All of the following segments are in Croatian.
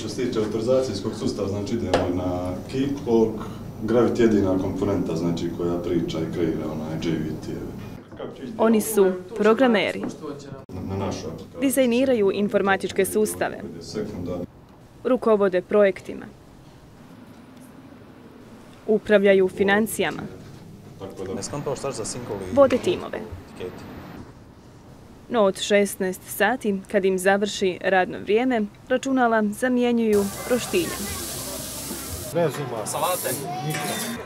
što se tiče autorizacijskog sustava, znači idemo na Keycloak, Gravit jedina komponenta znači koja priča i kreira onaj JVT-eve. Oni su programeri. Dizajniraju informatičke sustave. Rukovode projektima. Upravljaju financijama. Vode timove. No od 16 sati, kad im završi radno vrijeme, računala zamjenjuju roštiljem.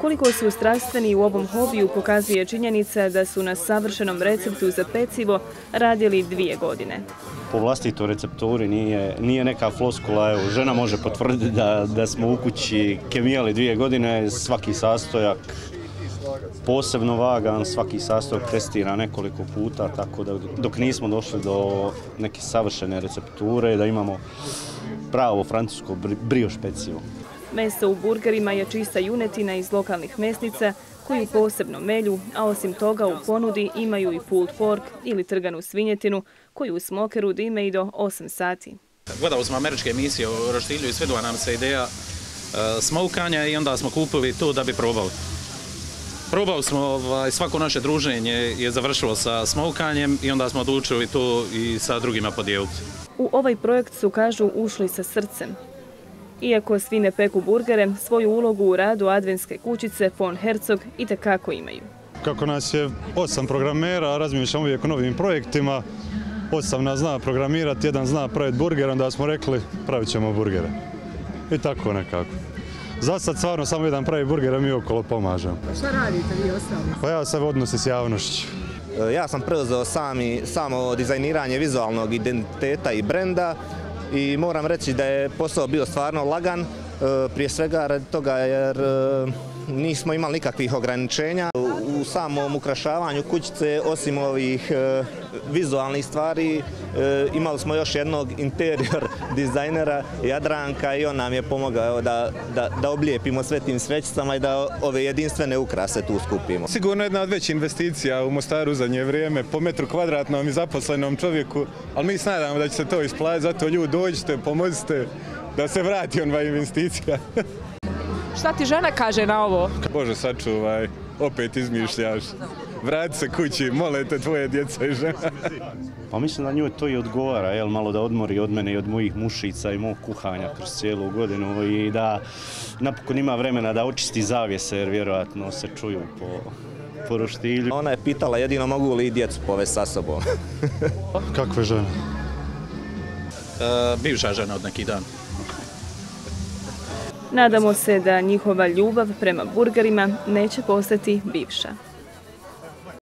Koliko su strastveni u ovom hobiju pokazuje činjenica da su na savršenom receptu za pecivo radili 2 godine. Po vlastitoj recepturi nije neka floskula. Evo, žena može potvrditi da smo u kući kemijali 2 godine, svaki sastojak posebno vagan, svaki sastojak testira nekoliko puta, tako da dok nismo došli do neke savršene recepture, da imamo pravo francusko brioš pecivo. Meso u burgerima je čista junetina iz lokalnih mesnica koju posebno melju, a osim toga u ponudi imaju i pulled pork ili trganu svinjetinu koju u smokeru dime i do 8 sati. Gledali smo američke emisije o roštilju i svidjela nam se ideja smokanja i onda smo kupili to da bi probali. Probali smo, svako naše druženje je završilo sa smokanjem i onda smo odlučili to i sa drugima podijeliti. U ovaj projekt su, kažu, ušli sa srcem. Iako svi ne peku burgere, svoju ulogu u radu adventske kućice Von Herzog itekako imaju. Kako nas je 8 programera, razmišljamo uvijek o novim projektima. 8 nas zna programirati, 1 zna praviti burger, onda smo rekli pravit ćemo burgere. I tako nekako. Za sad stvarno samo 1 pravi burger, a mi okolo pomažemo. Šta radite vi ostalo? Pa ja se odnosim s javnošću. Ja sam preuzeo samo dizajniranje vizualnog identiteta i brenda. I moram reći da je posao bio stvarno lagan, prije svega radi toga jer nismo imali nikakvih ograničenja. U samom ukrašavanju kućice, osim ovih vizualnih stvari, imali smo još jednog interior dizajnera, Jadranka, i on nam je pomogao da oblijepimo sve tim svećicama i da ove jedinstvene ukrase tu skupimo. Sigurno jedna od većih investicija u Mostaru u zadnje vrijeme, po metru kvadratnom i zaposlenom čovjeku, ali mi se nadamo da će se to isplatiti, zato ljudi dođite, pomozite da se vrati ova investicija. Šta ti žena kaže na ovo? Bože, sačuvaj, opet izmišljaš. Vrati se kući, mole te tvoje djeca i žena. Pa mislim da njoj to i odgovara, jel, malo da odmori od mene i od mojih mušica i mog kuhanja kroz cijelu godinu i da napokon ima vremena da očisti zavjese jer vjerojatno se čuju po roštilju. Ona je pitala jedino mogu li i djecu povesti sa sobom. Kakve žene? Bivša žena od neki dan. Nadamo se da njihova ljubav prema burgerima neće postati bivša.